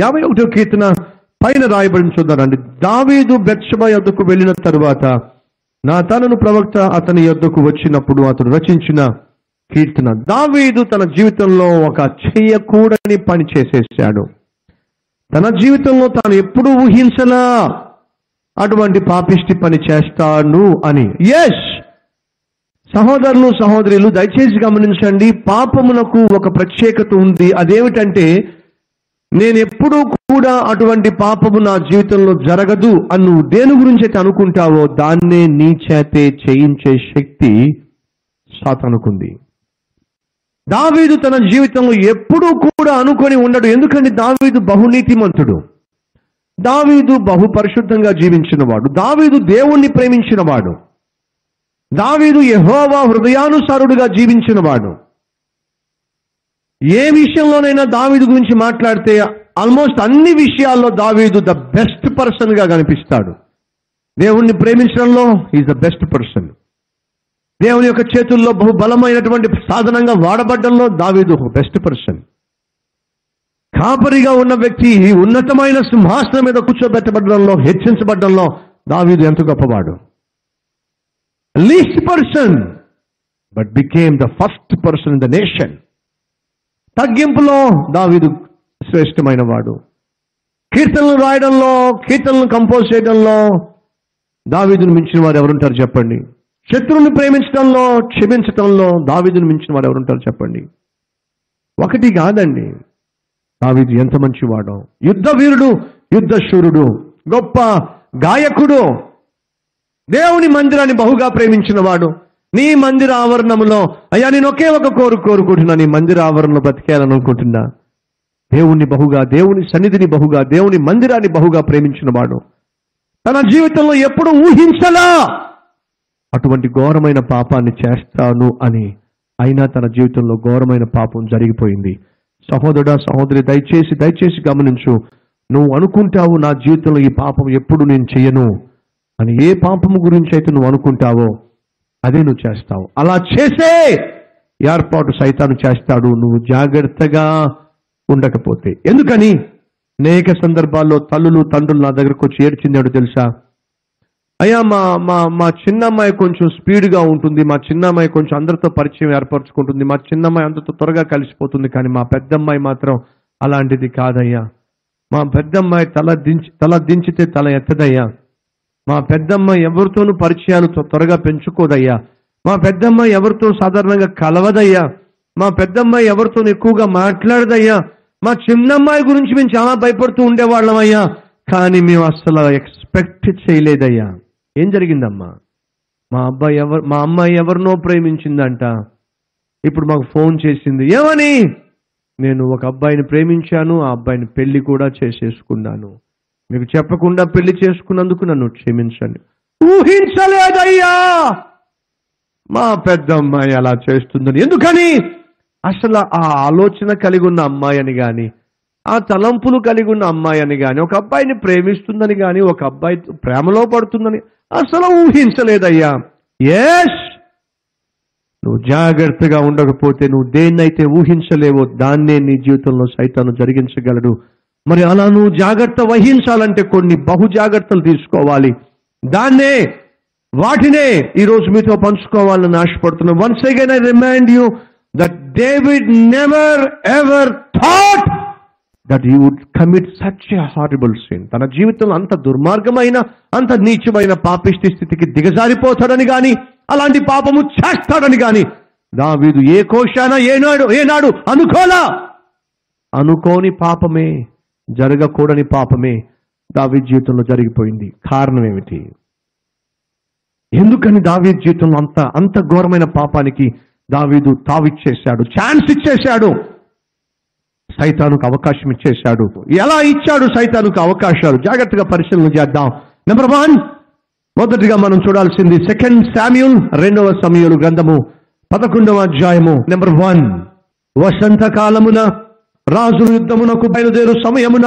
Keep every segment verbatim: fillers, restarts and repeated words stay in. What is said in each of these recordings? యాభై ఒకటో కీర్తన పైన రాయబడిన చూద్దామండి. దావీదు బెత్షెబా యొద్దకు వెళ్ళిన తరువాత నా తనను ప్రవక్త అతని యొద్దకు వచ్చినప్పుడు అతడు రచించిన కీర్తన. దావీదు తన జీవితంలో ఒక చేయకూడని పని చేసేసాడు. తన జీవితంలో తాను ఎప్పుడు ఊహించలా అటువంటి పాపిష్టి పని చేస్తాను అని. ఎస్ సహోదరులు సహోదరులు, దయచేసి గమనించండి, పాపమునకు ఒక ప్రత్యేకత ఉంది. అదేమిటంటే, నేను ఎప్పుడూ కూడా అటువంటి పాపము నా జీవితంలో జరగదు అను దేని గురించి అయితే అనుకుంటావో దాన్నే నీ చేతే చేయించే శక్తి సాతానుకుంది. దావీదు తన జీవితంలో ఎప్పుడూ కూడా అనుకొని ఉండడు. ఎందుకంటే దావీదు బహునీతిమంతుడు, దావీదు బహు పరిశుద్ధంగా జీవించినవాడు, దావీదు దేవుణ్ణి ప్రేమించినవాడు, దావీదు యెహోవా హృదయానుసారుడుగా జీవించినవాడు. ఏ విషయంలోనైనా దావీదు గురించి మాట్లాడితే ఆల్మోస్ట్ అన్ని విషయాల్లో దావీదు ద బెస్ట్ పర్సన్ గా కనిపిస్తాడు. దేవుణ్ణి ప్రేమించడంలో ఈజ్ ద బెస్ట్ పర్సన్. దేవుని యొక్క చేతుల్లో బహు బలమైనటువంటి సాధనంగా వాడబడ్డంలో దావీదు ఒక బెస్ట్ పర్సన్. కాపరిగా ఉన్న వ్యక్తి ఉన్నతమైన సింహాసనం మీద కూర్చోబెట్టబడడంలో, హెచ్చించబడడంలో దావీదు ఎంత గొప్పవాడు. Least person but became the first person in the nation. తగ్గింపులో దావీదు శ్రేష్టమైన వాడు. కీర్తనలు రాయడంలో, కీర్తనలు కంపోజ్ చేయడంలో దావీదును మించిన వారు ఎవరుంటారు చెప్పండి. శత్రువుని ప్రేమించడంలో, క్షమించడంలో దావీదును మించిన వారు ఎవరుంటారు చెప్పండి. ఒకటి కాదండి, దావీదు ఎంత మంచివాడో. యుద్ధ వీరుడు, యుద్ధ శూరుడు, గొప్ప గాయకుడు, దేవుని మందిరాన్ని బహుగా ప్రేమించినవాడు. నీ మందిర ఆవరణములో అయ్యా నేను ఒకే ఒక కోరు కోరుకుంటున్నా నీ మందిర ఆవరణలో బతికేయాలని అనుకుంటున్నా. దేవుణ్ణి బహుగా, దేవుని సన్నిధిని బహుగా, దేవుని మందిరాన్ని బహుగా ప్రేమించినవాడు. తన జీవితంలో ఎప్పుడు ఊహించలా అటువంటి ఘోరమైన పాపాన్ని చేస్తాను అని. అయినా తన జీవితంలో ఘోరమైన పాపం జరిగిపోయింది. సహోదరుడా సహోదరి, దయచేసి దయచేసి గమనించు. నువ్వు అనుకుంటావు నా జీవితంలో ఈ పాపం ఎప్పుడు నేను చెయ్యను అని. ఏ పాపము గురించి అయితే నువ్వు అనుకుంటావో అదే నువ్వు చేస్తావు. అలా చేసే ఏర్పాటు సైతాను చేస్తాడు నువ్వు జాగ్రత్తగా ఉండకపోతే. ఎందుకని అనేక సందర్భాల్లో తల్లులు తండ్రులు నా దగ్గరకు వచ్చి ఏడ్చిందేడు తెలుసా, అయ్యా మా మా మా చిన్నమ్మాయి కొంచెం స్పీడ్గా ఉంటుంది, మా చిన్నమ్మాయి కొంచెం అందరితో పరిచయం ఏర్పరచుకుంటుంది, మా చిన్నమ్మాయి అందరితో త్వరగా కలిసిపోతుంది, కానీ మా పెద్దమ్మాయి మాత్రం అలాంటిది కాదయ్యా. మా పెద్దమ్మాయి తల దించి తల దించితే తల ఎత్తదయ్యా. మా పెద్దమ్మ ఎవరితోనూ పరిచయాలు త్వరగా పెంచుకోదయ్యా. మా పెద్దమ్మ ఎవరితో సాధారణంగా కలవదయ్యా. మా పెద్దమ్మాయి ఎవరితోనూ ఎక్కువగా మాట్లాడదయ్యా. మా చిన్నమ్మాయి గురించి మేము చాలా భయపడుతూ ఉండేవాళ్ళమయ్యా, కానీ మేము అస్సలు ఎక్స్పెక్ట్ చేయలేదయ్యా. ఏం జరిగిందమ్మా? మా అబ్బాయి ఎవరు మా అమ్మాయి ఎవరినో ప్రేమించిందంట, ఇప్పుడు మాకు ఫోన్ చేసింది. ఏమని? నేను ఒక అబ్బాయిని ప్రేమించాను, ఆ అబ్బాయిని పెళ్లి కూడా చేసేసుకున్నాను, మీకు చెప్పకుండా పెళ్లి చేసుకున్నందుకు నన్ను క్షమించండి. ఊహించలేదయ్యా మా పెద్ద అమ్మాయి అలా చేస్తుందని. ఎందుకని? అసలు ఆ ఆలోచన కలిగి ఉన్న అమ్మాయి అని కానీ, ఆ తలంపులు కలిగి ఉన్న అమ్మాయి అని కానీ, ఒక అబ్బాయిని ప్రేమిస్తుందని కానీ, ఒక అబ్బాయి ప్రేమలో పడుతుందని అసలు ఊహించలేదయ్యా. ఎస్, నువ్వు జాగ్రత్తగా ఉండకపోతే నువ్వు దేన్నైతే ఊహించలేవో దాన్నే నీ జీవితంలో సైతాను జరిగించగలడు. మరి అలా నువ్వు జాగ్రత్త వహించాలంటే కొన్ని బహు జాగ్రత్తలు తీసుకోవాలి. దాన్నే వాటినే ఈరోజు మీతో పంచుకోవాలని ఆశపడుతున్నాను. Once again I remind you that David never ever thought that you would commit such a horrible sin. తన జీవితంలో అంత దుర్మార్గమైన, అంత నీచమైన పాపిష్టి స్థితికి దిగజారిపోతాడని కానీ, అలాంటి పాపము చేస్తాడని కానీ దావీదు ఏ కోశాన ఏనాడు ఏనాడు అనుకోలా. అనుకోని పాపమే, జరగకూడని పాపమే దావీదు జీవితంలో జరిగిపోయింది. కారణం ఏమిటి? ఎందుకని దావీదు జీవితంలో అంత అంత ఘోరమైన పాపానికి దావీదు తావిచ్చేశాడు? ఛాన్స్ ఇచ్చేశాడు, సైతానుకు అవకాశం ఇచ్చేశాడు. ఎలా ఇచ్చాడు సైతానుకు అవకాశాలు? జాగ్రత్తగా పరిశీలన చేద్దాం. నెంబర్ వన్, మొదటిగా మనం చూడాల్సింది సెకండ్ శామ్యూల్ రెండవ సమూయేలు గ్రంథము పదకొండవ అధ్యాయము. నెంబర్ వన్, వసంతకాలమున రాజులు యుద్ధమునకు బయలుదేరు సమయమున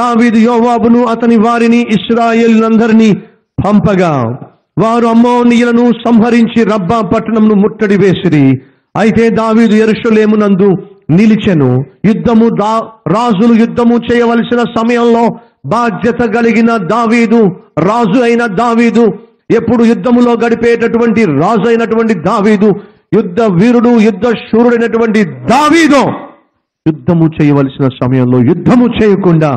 దావీదు యోవాబును అతని వారిని ఇశ్రాయేలునందరినీ పంపగా వారు అమ్మోనీయులను సంహరించి రబ్బా పట్టణమును ముట్టడి వేసిరి. అయితే దావీదు యెరూషలేమునందు నిలిచెను. యుద్ధము దా రాజులు యుద్ధము చేయవలసిన సమయంలో బాధ్యత కలిగిన దావీదు, రాజు అయిన దావీదు, ఎప్పుడు యుద్ధములో గడిపేటటువంటి రాజు అయినటువంటి దావీదు, యుద్ధ వీరుడు యుద్ధ శూరుడైనటువంటి దావీదు యుద్ధము చేయవలసిన సమయంలో యుద్ధము చేయకుండా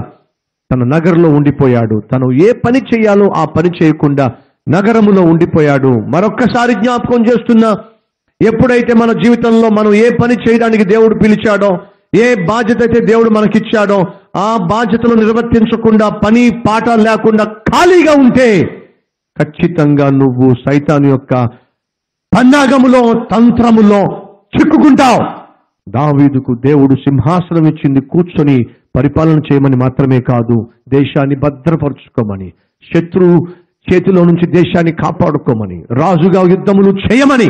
తన నగరంలో ఉండిపోయాడు. తను ఏ పని చేయాలో ఆ పని చేయకుండా నగరములో ఉండిపోయాడు. మరొక్కసారి జ్ఞాపకం చేస్తున్నా, ఎప్పుడైతే మన జీవితంలో మనం ఏ పని చేయడానికి దేవుడు పిలిచాడో, ఏ బాధ్యత అయితే దేవుడు మనకిచ్చాడో ఆ బాధ్యతలు నిర్వర్తించకుండా పని పాట లేకుండా ఖాళీగా ఉంటే ఖచ్చితంగా నువ్వు సైతాను యొక్క పన్నాగములో తంత్రములో చిక్కుకుంటావు. దావీదుకు దేవుడు సింహాసనం ఇచ్చింది కూర్చొని పరిపాలన చేయమని మాత్రమే కాదు, దేశాన్ని భద్రపరుచుకోమని, శత్రువు చేతిలో నుంచి దేశాన్ని కాపాడుకోమని, రాజుగా యుద్ధములు చేయమని.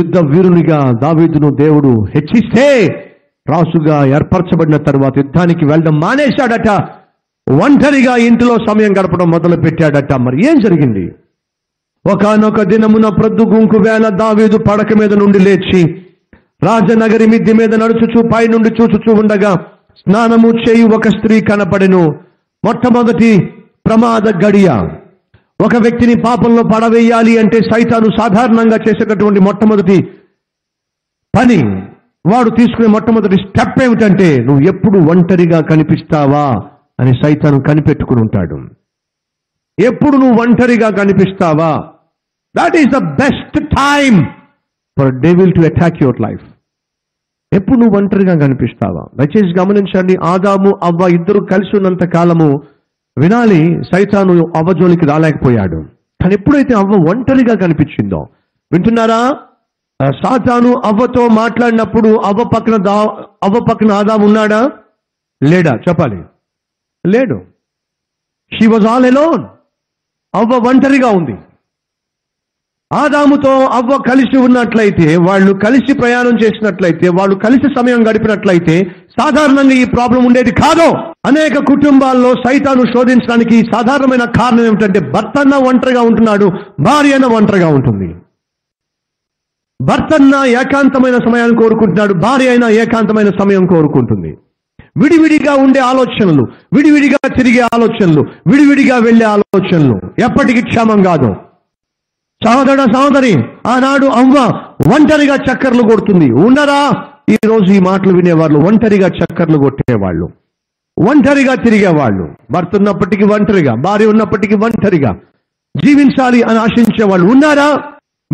యుద్ధ వీరునిగా దావీదును దేవుడు హెచ్చిస్తే రాజుగా ఏర్పరచబడిన తర్వాత యుద్ధానికి వెళ్ళడం మానేశాడట. ఒంటరిగా ఇంటిలో సమయం గడపడం మొదలు పెట్టాడట. మరి ఏం జరిగింది? ఒకానొక దినమున ప్రొద్దు గుంకు వేళ దావీదు పడక మీద నుండి లేచి రాజనగరి మిద్ది మీద నడుచుచూ పై నుండి చూచుచూ ఉండగా స్నానము చేయి ఒక స్త్రీ కనపడెను. మొట్టమొదటి ప్రమాద గడియ. ఒక వ్యక్తిని పాపంలో పడవేయాలి అంటే సైతాను సాధారణంగా చేసేటటువంటి మొట్టమొదటి పని, వాడు తీసుకునే మొట్టమొదటి స్టెప్ ఏమిటంటే, నువ్వు ఎప్పుడు ఒంటరిగా కనిపిస్తావా అని సైతాను కనిపెట్టుకుని ఉంటాడు. ఎప్పుడు నువ్వు ఒంటరిగా కనిపిస్తావా? That is the best time for devil to attack your life. ఎప్పుడు నువ్వు ఒంటరిగా కనిపిస్తావా? దయచేసి గమనించండి, ఆదాము అవ్వ ఇద్దరు కలిసి ఉన్నంత కాలము వినాలి సైతాను అవ్వజోలికి రాలేకపోయాడు. కానీ ఎప్పుడైతే అవ్వ ఒంటరిగా కనిపించిందో, వింటున్నారా, సాతాను అవ్వతో మాట్లాడినప్పుడు అవ్వ పక్కన దా అవ్వ పక్కన ఆదాము ఉన్నాడా లేడా? చెప్పాలి, లేడు. She was all alone. అవ్వ ఒంటరిగా ఉంది. ఆదాముతో అవ్వ కలిసి ఉన్నట్లయితే, వాళ్ళు కలిసి ప్రయాణం చేసినట్లయితే, వాళ్ళు కలిసి సమయం గడిపినట్లయితే సాధారణంగా ఈ ప్రాబ్లం ఉండేది కాదు. అనేక కుటుంబాల్లో సైతాను శోధించడానికి సాధారణమైన కారణం ఏమిటంటే, భర్తన్న ఒంటరిగా ఉంటున్నాడు, భార్య అన్న ఒంటరిగా ఉంటుంది. భర్తన్న ఏకాంతమైన సమయాన్ని కోరుకుంటున్నాడు, భార్య అయినా ఏకాంతమైన సమయం కోరుకుంటుంది. విడివిడిగా ఉండే ఆలోచనలు, విడివిడిగా తిరిగే ఆలోచనలు, విడివిడిగా వెళ్లే ఆలోచనలు ఎప్పటికీ క్షేమం కాదు. సహోదర సహోదరి, ఆనాడు అవ్వ ఒంటరిగా చక్కర్లు కొడుతుంది. ఉన్నారా ఈ రోజు ఈ మాటలు వినేవాళ్ళు? ఒంటరిగా చక్కర్లు కొట్టేవాళ్ళు, ఒంటరిగా తిరిగేవాళ్ళు, భర్త ఉన్నప్పటికీ ఒంటరిగా, భార్య ఉన్నప్పటికీ ఒంటరిగా జీవించాలి అని ఆశించేవాళ్ళు ఉన్నారా?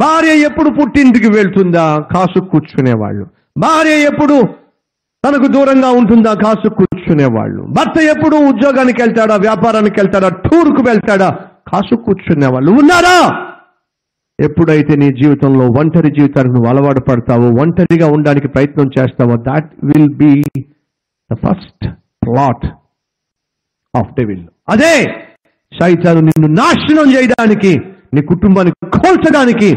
భార్య ఎప్పుడు పుట్టింటికి వెళ్తుందా కాసు కూర్చునేవాళ్ళు, భార్య ఎప్పుడు తనకు దూరంగా ఉంటుందా కాసు కూర్చునేవాళ్ళు, భర్త ఎప్పుడు ఉద్యోగానికి వెళ్తాడా, వ్యాపారానికి వెళ్తాడా, టూర్కు వెళ్తాడా కాసు కూర్చునేవాళ్ళు ఉన్నారా? ఎప్పుడైతే నీ జీవితంలో ఒంటరి జీవితానికి నువ్వు అలవాటు పడతావో, ఒంటరిగా ఉండడానికి ప్రయత్నం చేస్తావో, that will be the first plot of devil. అదే సైతాను నిన్ను నాశనం చేయడానికి, నీ కుటుంబాన్ని కోల్చడానికి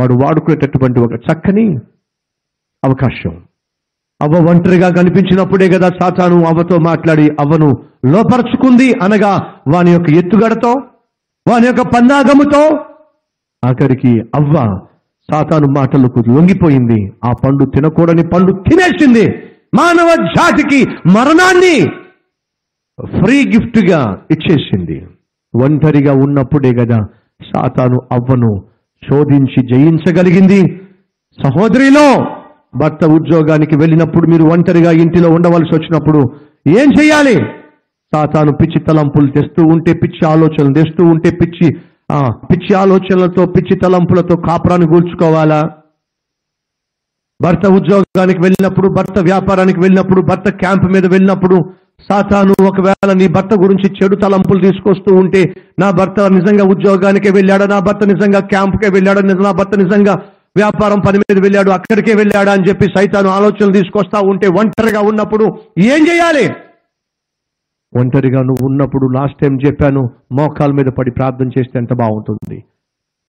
వాడు వాడుకునేటటువంటి ఒక చక్కని అవకాశం. అవ్వ ఒంటరిగా కనిపించినప్పుడే కదా సాతాను అవ్వతో మాట్లాడి అవ్వను లోపరుచుకుంది. అనగా వాని యొక్క ఎత్తుగడతో, వాని యొక్క పన్నాగముతో ఆఖరికి అవ్వ సాతాను మాటలకు లొంగిపోయింది. ఆ పండు తినకూడని పండు తినేసింది. మానవ జాతికి మరణాన్ని ఫ్రీ గిఫ్ట్గా ఇచ్చేసింది. ఒంటరిగా ఉన్నప్పుడే కదా సాతాను అవ్వను శోధించి జయించగలిగింది. సహోదరిలో, భర్త ఉద్యోగానికి వెళ్ళినప్పుడు మీరు ఒంటరిగా ఇంటిలో ఉండవలసి వచ్చినప్పుడు ఏం చేయాలి? సాతాను పిచ్చి తలంపులు తెస్తూ ఉంటే, పిచ్చి ఆలోచనలు తెస్తూ ఉంటే, పిచ్చి పిచ్చి ఆలోచనలతో పిచ్చి తలంపులతో కాపురాన్ని కూల్చుకోవాలా? భర్త ఉద్యోగానికి వెళ్ళినప్పుడు, భర్త వ్యాపారానికి వెళ్ళినప్పుడు, భర్త క్యాంప్ మీద వెళ్ళినప్పుడు సాతాను ఒకవేళ నీ భర్త గురించి చెడు తలంపులు తీసుకొస్తూ ఉంటే, నా భర్త నిజంగా ఉద్యోగానికే వెళ్ళాడా, నా భర్త నిజంగా క్యాంప్కే వెళ్ళాడా, నా భర్త నిజంగా వ్యాపారం పని మీద వెళ్ళాడు, అక్కడికే వెళ్ళాడా అని చెప్పి సైతాను ఆలోచనలు తీసుకొస్తా ఉంటే ఒంటరిగా ఉన్నప్పుడు ఏం చేయాలి? ఒంటరిగా నువ్వు ఉన్నప్పుడు లాస్ట్ టైం చెప్పాను, మోకాల మీద పడి ప్రార్థన చేస్తే ఎంత బాగుంటుంది.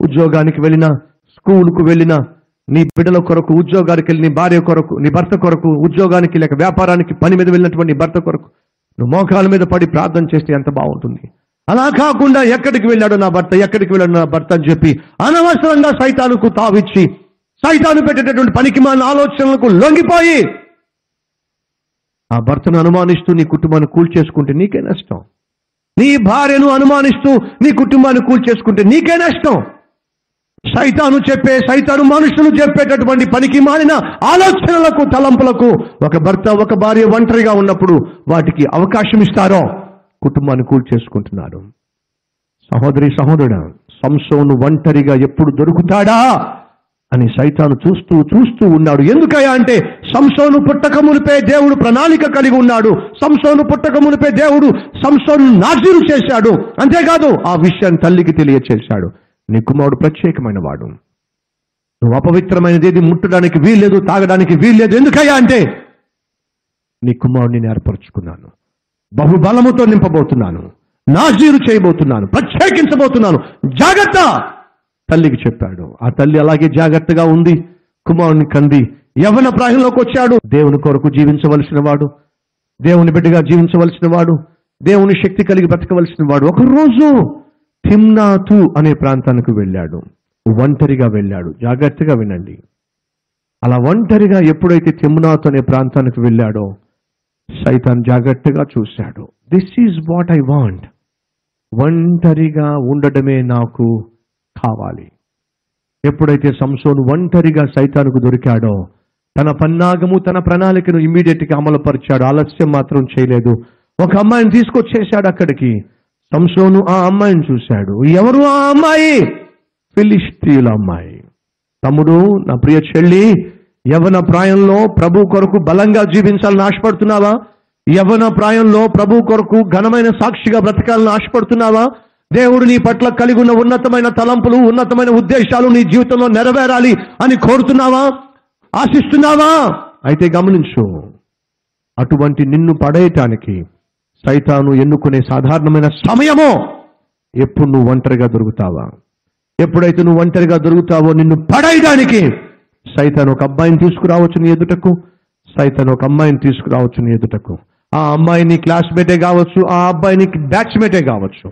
ఉద్యోగానికి వెళ్ళినా, స్కూల్కు వెళ్ళినా, నీ బిడ్డల కొరకు, ఉద్యోగానికి వెళ్ళి నీ భార్య కొరకు, నీ భర్త కొరకు, ఉద్యోగానికి లేక వ్యాపారానికి పని మీద వెళ్ళినటువంటి నీ భర్త కొరకు నువ్వు మోకాల మీద పడి ప్రార్థన చేస్తే ఎంత బాగుంటుంది. అలా కాకుండా ఎక్కడికి వెళ్ళాడు నా భర్త, ఎక్కడికి వెళ్ళాడు నా భర్త అని చెప్పి అనవసరంగా సైతానుకు తావిచ్చి, సైతాను పెట్టేటటువంటి పనికి మాన ఆలోచనలకు లొంగిపోయి ఆ భర్తను అనుమానిస్తూ నీ కుటుంబాన్ని కూల్చేసుకుంటే నీకే నష్టం. నీ భార్యను అనుమానిస్తూ నీ కుటుంబాన్ని కూల్చేసుకుంటే నీకే నష్టం. సైతాను చెప్పే సైతాను మనుషులు చెప్పేటటువంటి పనికి మాలిన ఆలోచనలకు తలంపులకు ఒక భర్త ఒక భార్య ఒంటరిగా ఉన్నప్పుడు వాటికి అవకాశం ఇస్తారో కుటుంబాన్ని కూల్చేసుకుంటున్నారు. సహోదరి సహోదరుడు, సంసోను ఒంటరిగా ఎప్పుడు దొరుకుతాడా అని సైతాను చూస్తూ చూస్తూ ఉన్నాడు. ఎందుకయ్యా అంటే సంసోను పుట్టక మునిపే దేవుడు ప్రణాళిక కలిగి ఉన్నాడు. సంసోను పుట్టక మునిపే దేవుడు సంసోను నాజీరు చేశాడు. అంతేకాదు ఆ విషయాన్ని తల్లికి తెలియచేశాడు. నీ కుమారుడు ప్రత్యేకమైన వాడు, నువ్వు అపవిత్రమైనది ఏది ముట్టడానికి వీల్లేదు, తాగడానికి వీల్లేదు. ఎందుకయ్యా అంటే నీ కుమారుడిని నేను ఏర్పరచుకున్నాను, బహుబలముతో నింపబోతున్నాను, నాజీరు చేయబోతున్నాను, ప్రత్యేకించబోతున్నాను, జాగ్రత్త తల్లికి చెప్పాడు. ఆ తల్లి అలాగే జాగ్రత్తగా ఉంది. కుమారుని కంది, యవ్వన ప్రాయంలోకి వచ్చాడు. దేవుని కొరకు జీవించవలసిన వాడు, దేవుని బిడ్డగా జీవించవలసిన వాడు, దేవుని శక్తి కలిగి బ్రతకవలసిన వాడు ఒకరోజు తిమ్నాతు అనే ప్రాంతానికి వెళ్ళాడు. ఒంటరిగా వెళ్ళాడు. జాగ్రత్తగా వినండి. అలా ఒంటరిగా ఎప్పుడైతే తిమ్నాతు అనే ప్రాంతానికి వెళ్ళాడో సైతాన్ జాగ్రత్తగా చూశాడు. This is what I want. ఒంటరిగా ఉండడమే నాకు కావాలి. ఎప్పుడైతే సంసోను ఒంటరిగా సైతానుకు దొరికాడో తన పన్నాగము తన ప్రణాళికను ఇమ్మీడియట్గా అమలుపరిచాడు. ఆలస్యం మాత్రం చేయలేదు. ఒక అమ్మాయిని తీసుకొచ్చేసాడు. అక్కడికి సంసోను ఆ అమ్మాయిని చూశాడు. ఎవరు ఆ అమ్మాయి? ఫిలిష్తీయుల అమ్మాయి. తమ్ముడు, నా ప్రియ చెల్లి, యవ్వన ప్రాయంలో ప్రభు కొరకు బలంగా జీవించాలని ఆశపడుతున్నావా? యవ్వన ప్రాయంలో ప్రభు కొరకు ఘనమైన సాక్షిగా బ్రతకాలని ఆశపడుతున్నావా? దేవుడు నీ పట్ల కలిగి ఉన్న ఉన్నతమైన తలంపులు ఉన్నతమైన ఉద్దేశాలు నీ జీవితంలో నెరవేరాలి అని కోరుతున్నావా, ఆశిస్తున్నావా? అయితే గమనించు, అటువంటి నిన్ను పడేయటానికి సైతాను ఎన్నుకునే సాధారణమైన సమయమో ఎప్పుడు నువ్వు ఒంటరిగా దొరుకుతావా. ఎప్పుడైతే నువ్వు ఒంటరిగా దొరుకుతావో నిన్ను పడేయడానికి సైతాను ఒక అబ్బాయిని తీసుకురావచ్చు నీ ఎదుటకు. సైతాను ఒక అమ్మాయిని తీసుకురావచ్చు నీ ఎదుటకు. ఆ అమ్మాయి నీ క్లాస్మేటే కావచ్చు, ఆ అబ్బాయి నీ బ్యాచ్మేటే కావచ్చు,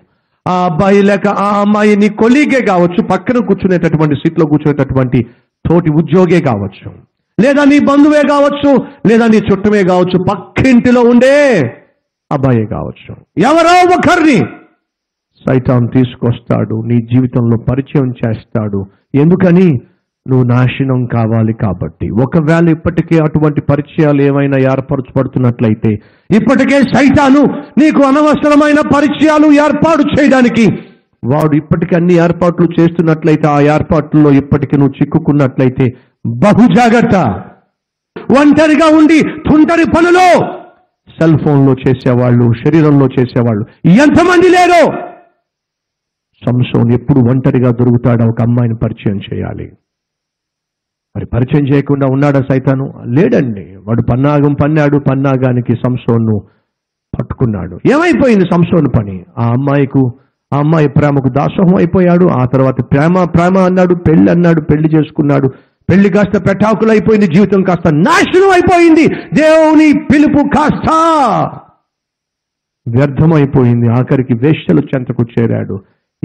ఆ అబ్బాయి లేక ఆ అమ్మాయి నీ కొలీగే కావచ్చు, పక్కన కూర్చునేటటువంటి సీట్లో కూర్చునేటటువంటి తోటి ఉద్యోగే కావచ్చు, లేదా నీ బంధువే కావచ్చు, లేదా నీ చుట్టమే కావచ్చు, పక్కింటిలో ఉండే అబ్బాయే కావచ్చు. ఎవరో ఒకరిని సైతాన్ తీసుకొస్తాడు, నీ జీవితంలో పరిచయం చేస్తాడు. ఎందుకని? నువ్వు నాశనం కావాలి కాబట్టి. ఒకవేళ ఇప్పటికే అటువంటి పరిచయాలు ఏమైనా ఏర్పరచబడుతున్నట్లయితే, ఇప్పటికే సైతాను నీకు అనవసరమైన పరిచయాలు ఏర్పాటు చేయడానికి వాడు ఇప్పటికీ అన్ని ఏర్పాట్లు చేస్తున్నట్లయితే, ఆ ఏర్పాట్లలో ఇప్పటికీ నువ్వు చిక్కుకున్నట్లయితే బహు జాగ్రత్త. ఒంటరిగా ఉండి తుంటరి పనులు సెల్ ఫోన్లో చేసేవాళ్ళు, శరీరంలో చేసేవాళ్ళు ఎంతమంది లేరో. సంసోను ఎప్పుడు ఒంటరిగా దొరుకుతాడో ఒక అమ్మాయిని పరిచయం చేయాలి. మరి పరిచయం చేయకుండా ఉన్నాడా సైతాను? లేడండి. వాడు పన్నాగం పన్నాడు. పన్నాగానికి సంసోను పట్టుకున్నాడు. ఏమైపోయింది సంసోను పని? ఆ అమ్మాయికు ఆ అమ్మాయి ప్రేమకు దాసోహం అయిపోయాడు. ఆ తర్వాత ప్రేమ ప్రేమ అన్నాడు, పెళ్లి అన్నాడు, పెళ్లి చేసుకున్నాడు. పెళ్లి కాస్త పెటాకులు అయిపోయింది. జీవితం కాస్త నాశనం అయిపోయింది. దేవుని పిలుపు కాస్త వ్యర్థమైపోయింది. ఆఖరికి వేశ్యల చెంతకు చేరాడు.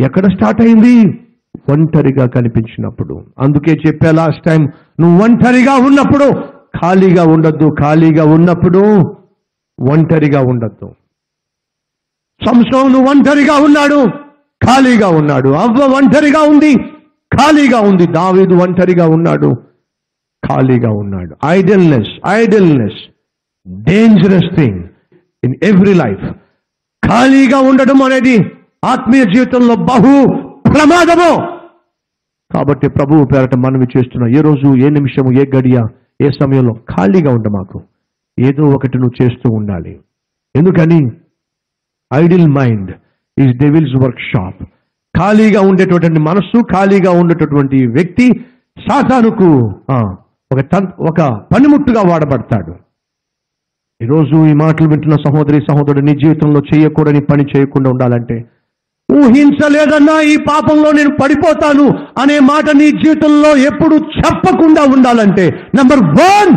ఎక్కడ స్టార్ట్ అయింది? ఒంటరిగా కనిపించినప్పుడు. అందుకే చెప్పా లాస్ట్ టైం, నువ్వు ఒంటరిగా ఉన్నప్పుడు ఖాళీగా ఉండద్దు, ఖాళీగా ఉన్నప్పుడు ఒంటరిగా ఉండద్దు. సంసోను ఒంటరిగా ఉన్నాడు, ఖాళీగా ఉన్నాడు. అవ్వ ఒంటరిగా ఉంది, ఖాళీగా ఉంది. దావీదు ఒంటరిగా ఉన్నాడు, ఖాళీగా ఉన్నాడు. Idleness idleness dangerous thing in every life. ఖాళీగా ఉండడం అనేది ఆత్మీయ జీవితంలో బహు ప్రమాదము. కాబట్టి ప్రభువు పేరట మనవి చేస్తున్నా, ఏ రోజు, ఏ నిమిషము, ఏ గడియ, ఏ సమయంలో ఖాళీగా ఉండ మాకు. ఏదో ఒకటి నువ్వు చేస్తూ ఉండాలి. ఎందుకని? Idle mind is devil's workshop. ఖాళీగా ఉండేటటువంటి మనస్సు, ఖాళీగా ఉండేటటువంటి వ్యక్తి సాతానుకు ఒక ఒక పనిముట్టుగా వాడబడతాడు. ఈరోజు ఈ మాటలు వింటున్న సహోదరి సహోదరుడు, నీ జీవితంలో చేయకూడని పని చేయకుండా ఉండాలంటే, ఊహించలేదన్నా ఈ పాపంలో నేను పడిపోతాను అనే మాట నీ జీవితంలో ఎప్పుడు చెప్పకుండా ఉండాలంటే, number one,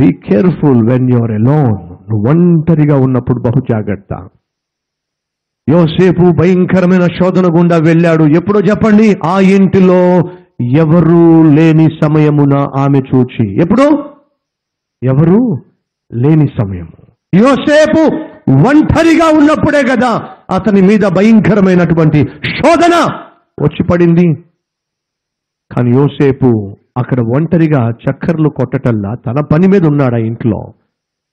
be careful when you're alone. నువ్వు ఒంటరిగా ఉన్నప్పుడు బహు జాగ్రత్త. యోసేపు భయంకరమైన శోధన గుండా వెళ్ళాడు. ఎప్పుడో చెప్పండి, ఆ ఇంటిలో ఎవరు లేని సమయమున ఆమె చూచి. ఎప్పుడు? ఎవరు లేని సమయము. యోసేపు ఒంటరిగా ఉన్నప్పుడే కదా అతని మీద భయంకరమైనటువంటి శోధన వచ్చి పడింది. కానీ యోసేపు అక్కడ ఒంటరిగా చక్కర్లు కొట్టటల్లా తన పని మీద ఉన్నాడు ఆ ఇంట్లో.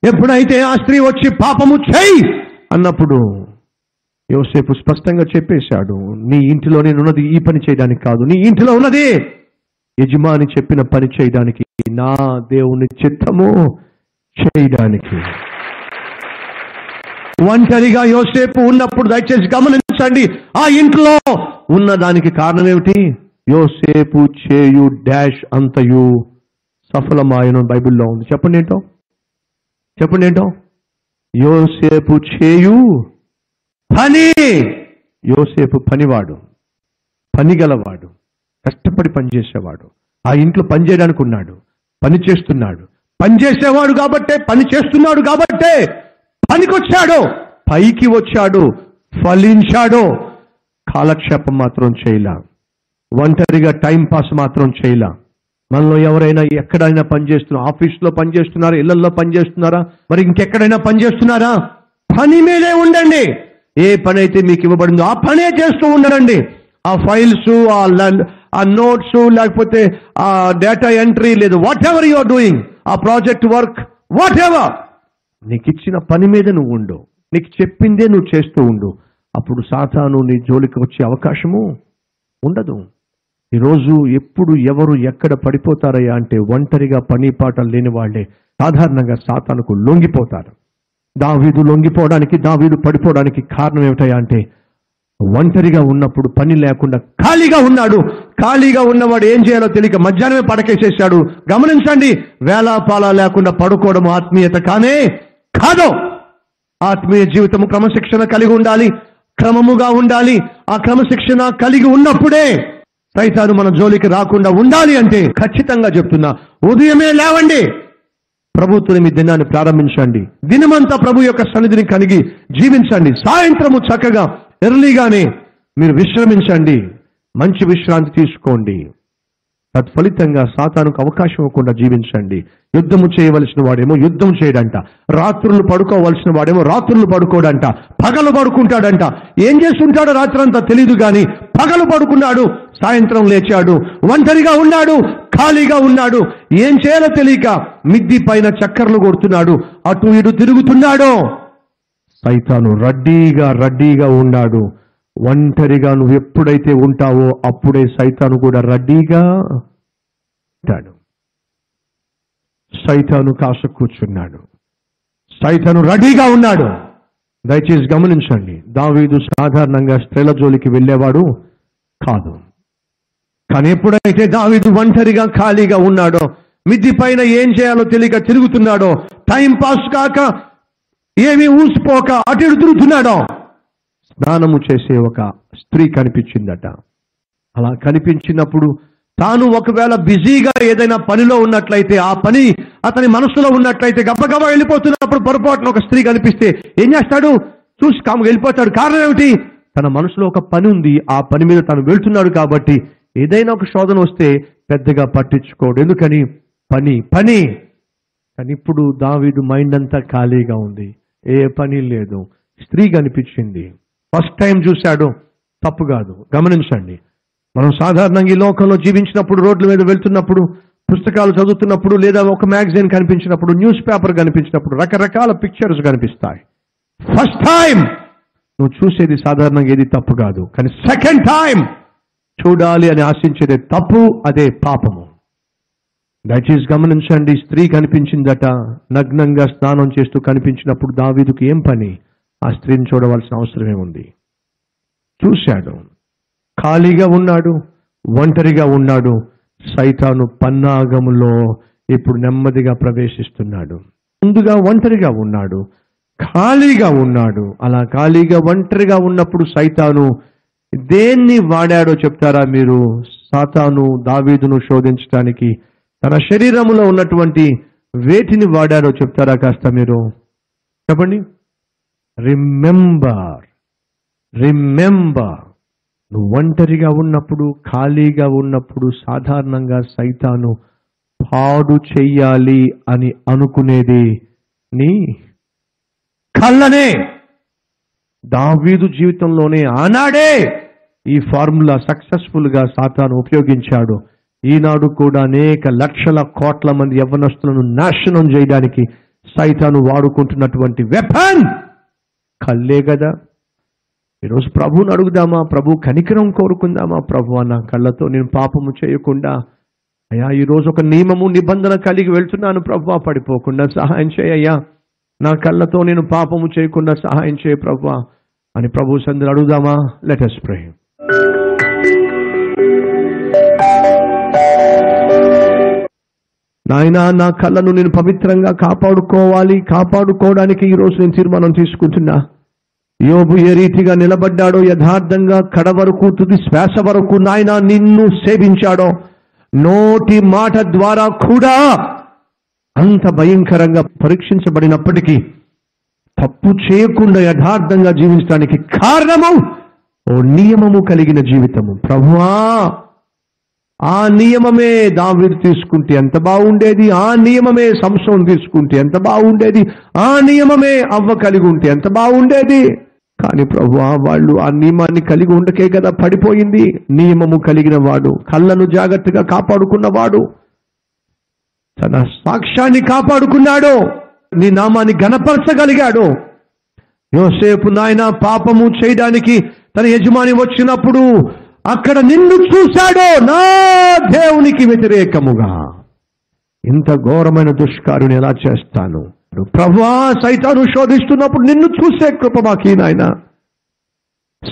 ఎప్పుడైతే ఆ స్త్రీ వచ్చి పాపము చేయి అన్నప్పుడు యోసేపు స్పష్టంగా చెప్పేశాడు, నీ ఇంటిలో నేనున్నది ఈ పని చేయడానికి కాదు, నీ ఇంటిలో ఉన్నది యజమాని చెప్పిన పని చేయడానికి, నా దేవుని చిత్తము చేయడానికి. ఒంటరిగా యోసేపు ఉన్నప్పుడు దయచేసి గమనించండి, ఆ ఇంట్లో ఉన్నదానికి కారణం ఏమిటి? యోసేపు చేయు డాష్ అంతయు సఫలమాయను బైబిల్లో ఉంది. చెప్పండి ఏంటో, చెప్పండి ఏంటో యోసేపు చేయు పని. యోసేపు పనివాడు, పనిగలవాడు, కష్టపడి పనిచేసేవాడు, ఆ ఇంట్లో పనిచేయడానికి ఉన్నాడు, పని చేస్తున్నాడు, పనిచేసేవాడు కాబట్టే, పని చేస్తున్నాడు కాబట్టే పనికొచ్చాడు, పైకి వచ్చాడు, ఫలించాడు. కాలక్షేపం మాత్రం చేయలా, ఒంటరిగా టైం పాస్ మాత్రం చేయలా. మనలో ఎవరైనా ఎక్కడైనా పనిచేస్తున్నారు, ఆఫీస్లో పనిచేస్తున్నారా, ఇళ్లల్లో పనిచేస్తున్నారా, మరి ఇంకెక్కడైనా పనిచేస్తున్నారా? పని మీదే ఉండండి. ఏ పని అయితే మీకు ఇవ్వబడిందో ఆ పనే చేస్తూ ఉండడండి. ఆ ఫైల్స్, ఆ ల్యాండ్, ఆ నోట్స్, లేకపోతే ఆ డేటా ఎంట్రీ, లేదు whatever you are doing, ఆ ప్రాజెక్ట్ వర్క్, వాట్ ఎవర్, నీకు ఇచ్చిన పని మీద నువ్వు ఉండు, నీకు చెప్పిందే నువ్వు చేస్తూ ఉండు. అప్పుడు సాతాను నీ జోలికి వచ్చే అవకాశము ఉండదు. ఈరోజు ఎప్పుడు ఎవరు ఎక్కడ పడిపోతారయ్యా అంటే ఒంటరిగా పని పాటలు లేని వాళ్ళే సాధారణంగా సాతానుకు లొంగిపోతారు. దావీదు లొంగిపోవడానికి, దావీదు పడిపోవడానికి కారణం ఏమిటయ్యా అంటే ఒంటరిగా ఉన్నప్పుడు పని లేకుండా ఖాళీగా ఉన్నాడు. ఖాళీగా ఉన్నవాడు ఏం చేయాలో తెలియక మధ్యాహ్నమే పడకేసేసాడు. గమనించండి, వేళ పాలా లేకుండా పడుకోవడం ఆత్మీయత కానే కాదు. ఆత్మీయ జీవితము క్రమశిక్షణ కలిగి ఉండాలి, క్రమముగా ఉండాలి. ఆ క్రమశిక్షణ కలిగి ఉన్నప్పుడే సైతాను మన జోలికి రాకుండా ఉండాలి. అంటే ఖచ్చితంగా చెప్తున్నా, ఉదయమే లేవండి, ప్రభుత్వం మీ దినాన్ని ప్రారంభించండి, దినమంతా ప్రభు యొక్క సన్నిధిని కలిగి జీవించండి. సాయంత్రము చక్కగా ఎర్లీగానే మీరు విశ్రమించండి, మంచి విశ్రాంతి తీసుకోండి. తత్ఫలితంగా సాతానుకు అవకాశం ఇవ్వకుండా జీవించండి. యుద్ధము చేయవలసిన వాడేమో యుద్ధం చేయడంట, రాత్రులు పడుకోవలసిన వాడేమో రాత్రులు పడుకోడంట, పగలు పడుకుంటాడంట. ఏం చేస్తుంటాడో రాత్రంతా తెలీదు, కానీ పగలు పడుకున్నాడు, సాయంత్రం లేచాడు, ఒంటరిగా ఉన్నాడు, ఖాళీగా ఉన్నాడు, ఏం చేయాలో తెలియక మిద్ది పైన చక్కర్లు కొడుతున్నాడు, అటు ఇటు తిరుగుతున్నాడు. సైతాను రడ్డీగా రడ్డీగా ఉన్నాడు. ఒంటరిగా నువ్వు ఎప్పుడైతే ఉంటావో అప్పుడే సైతాను కూడా రడ్డీగా ఉంటాడు. సైతాను కాసు కూర్చున్నాడు, సైతాను రడ్డీగా ఉన్నాడు. దయచేసి గమనించండి, దావీదు సాధారణంగా స్త్రీల జోలికి వెళ్ళేవాడు కాదు. కానీ ఎప్పుడైతే దావీదు ఒంటరిగా ఖాళీగా ఉన్నాడో, మిద్ది పైన ఏం చేయాలో తెలియక తిరుగుతున్నాడో, టైం పాస్ కాక ఏమి ఊసిపోక అటు తిరుగుతున్నాడో, స్నానము చేసే ఒక స్త్రీ కనిపించిందట. అలా కనిపించినప్పుడు తాను ఒకవేళ బిజీగా ఏదైనా పనిలో ఉన్నట్లయితే, ఆ పని అతని మనసులో ఉన్నట్లయితే, గబగబా వెళ్ళిపోతున్నప్పుడు పొరపాటున ఒక స్త్రీ కనిపిస్తే ఏం చేస్తాడు? చూసి కాముగా వెళ్ళిపోతాడు. కారణం ఏమిటి? తన మనసులో ఒక పని ఉంది, ఆ పని మీద తను వెళ్తున్నాడు కాబట్టి ఏదైనా ఒక శోధన వస్తే పెద్దగా పట్టించుకోడు. ఎందుకని? పని పని. కానీ ఇప్పుడు దావీదు మైండ్ అంతా ఖాళీగా ఉంది, ఏ పని లేదు. స్త్రీ కనిపించింది, ఫస్ట్ టైం చూశాడు, తప్పు కాదు. గమనించండి, మనం సాధారణంగా ఈ లోకంలో జీవించినప్పుడు, రోడ్ల మీద వెళ్తున్నప్పుడు, పుస్తకాలు చదువుతున్నప్పుడు, లేదా ఒక మ్యాగజైన్ కనిపించినప్పుడు, న్యూస్ పేపర్ కనిపించినప్పుడు రకరకాల పిక్చర్స్ కనిపిస్తాయి. ఫస్ట్ టైం నువ్వు చూసేది సాధారణంగా ఏది తప్పు కాదు, కానీ సెకండ్ టైం చూడాలి అని ఆశించేదే తప్పు, అదే పాపము. దయచేసి గమనించండి, స్త్రీ కనిపించిందట, నగ్నంగా స్నానం చేస్తూ కనిపించినప్పుడు దావీదుకు ఏం పని? ఆ స్త్రీని చూడవలసిన అవసరమే ఉంది. చూశాడు, ఖాళీగా ఉన్నాడు, ఒంటరిగా ఉన్నాడు. సైతాను పన్నాగములో ఇప్పుడు నెమ్మదిగా ప్రవేశిస్తున్నాడు. ముందుగా ఒంటరిగా ఉన్నాడు, ఖాళీగా ఉన్నాడు. అలా ఖాళీగా ఒంటరిగా ఉన్నప్పుడు సైతాను దేన్ని వాడాడో చెప్తారా మీరు? సాతాను దావీదును శోధించడానికి తన శరీరములో ఉన్నటువంటి వేటిని వాడాడో చెప్తారా కాస్త మీరు? చెప్పండి. రిమెంబర్, రిమెంబర్ నువ్వు ఒంటరిగా ఉన్నప్పుడు, ఖాళీగా ఉన్నప్పుడు సాధారణంగా సైతాను పాడు చెయ్యాలి అని అనుకునేది నీ కళ్ళనే దావీదు జీవితంలోనే ఆనాడే ఈ ఫార్ములా సక్సెస్ఫుల్ గా సాతాను ఉపయోగించాడు. ఈనాడు కూడా అనేక లక్షల కోట్ల మంది యవ్వనస్తులను నాశనం చేయడానికి సైతాను వాడుకుంటున్నటువంటి వెపన్ కళ్ళే కదా. ఈరోజు ప్రభువుని అడుగుదామా, ప్రభు కనికరం కోరుకుందామా, ప్రభు నా కళ్ళతో నేను పాపము చేయకుండా, అయ్యా ఈరోజు ఒక నియమము నిబంధన కలిగి వెళ్తున్నాను ప్రభు, పడిపోకుండా సహాయం చేయయ్యా, నా కళ్ళతో నేను పాపము చేయకుండా సహాయం చేయ ప్రభు అని ప్రభు సందరు అడుగుదామా. Let us pray. నాయనా నా కళ్ళను నేను పవిత్రంగా కాపాడుకోవాలి, కాపాడుకోవడానికి ఈరోజు నేను తీర్మానం తీసుకుంటున్నా. యోబు ఏ రీతిగా నిలబడ్డాడో, యథార్థంగా కడ వరకు తుది శ్వాస వరకు నాయన నిన్ను సేవించాడో, నోటి మాట ద్వారా కూడా అంత భయంకరంగా పరీక్షించబడినప్పటికీ తప్పు చేయకుండా యథార్థంగా జీవించడానికి కారణము ఓ నియమము కలిగిన జీవితము. ప్రభువా ఆ నియమమే దావీదు తీసుకుంటే ఎంత బాగుండేది, ఆ నియమమే సంసోను తీసుకుంటే ఎంత బాగుండేది, ఆ నియమమే అవ్వ కలిగి ఉంటే ఎంత బాగుండేది. కానీ ప్రభువా వాళ్ళు ఆ నియమాన్ని కలిగి ఉండకే కదా పడిపోయింది. నియమము కలిగిన వాడు, కళ్ళను జాగ్రత్తగా కాపాడుకున్నవాడు, తన సాక్ష్యాన్ని కాపాడుకున్నాడు, నీ నామాన్ని ఘనపరచగలిగాడు. యోసేపు నాయన పాపము చేయడానికి తన యజమాని వచ్చినప్పుడు అక్కడ నిన్ను చూశాడు నా దేవునికి వ్యతిరేకముగా, ఇంత ఘోరమైన దుష్కార్యం ఎలా చేస్తాను ప్రభువా. సైతాను శోధిస్తున్నప్పుడు నిన్ను చూసే కృప మాకి నాయన.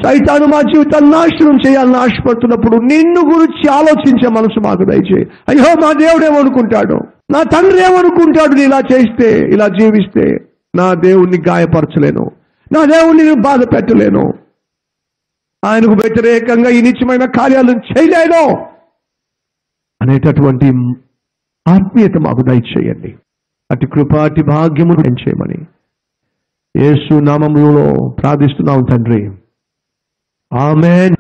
సైతాను మా జీవితాన్ని నాశనం చేయాలని ఆశపడుతున్నప్పుడు నిన్ను గురించి ఆలోచించే మనసు మాకు దయచేయి. అయ్యో మా దేవుడు ఏమనుకుంటాడు, నా తండ్రి ఏమనుకుంటాడు, నేను ఇలా చేస్తే ఇలా జీవిస్తే నా దేవుణ్ణి గాయపరచలేను, నా దేవుణ్ణి నేను బాధ పెట్టలేను, ఆయనకు వ్యతిరేకంగా ఈ నిత్యమైన కార్యాలను చేయలేను అనేటటువంటి ఆత్మీయత మాకు దయచేయండి. అటు కృప అటు భాగ్యము చేయమని యేసు నామములో ప్రార్థిస్తున్నాము తండ్రి. ఆమేన్.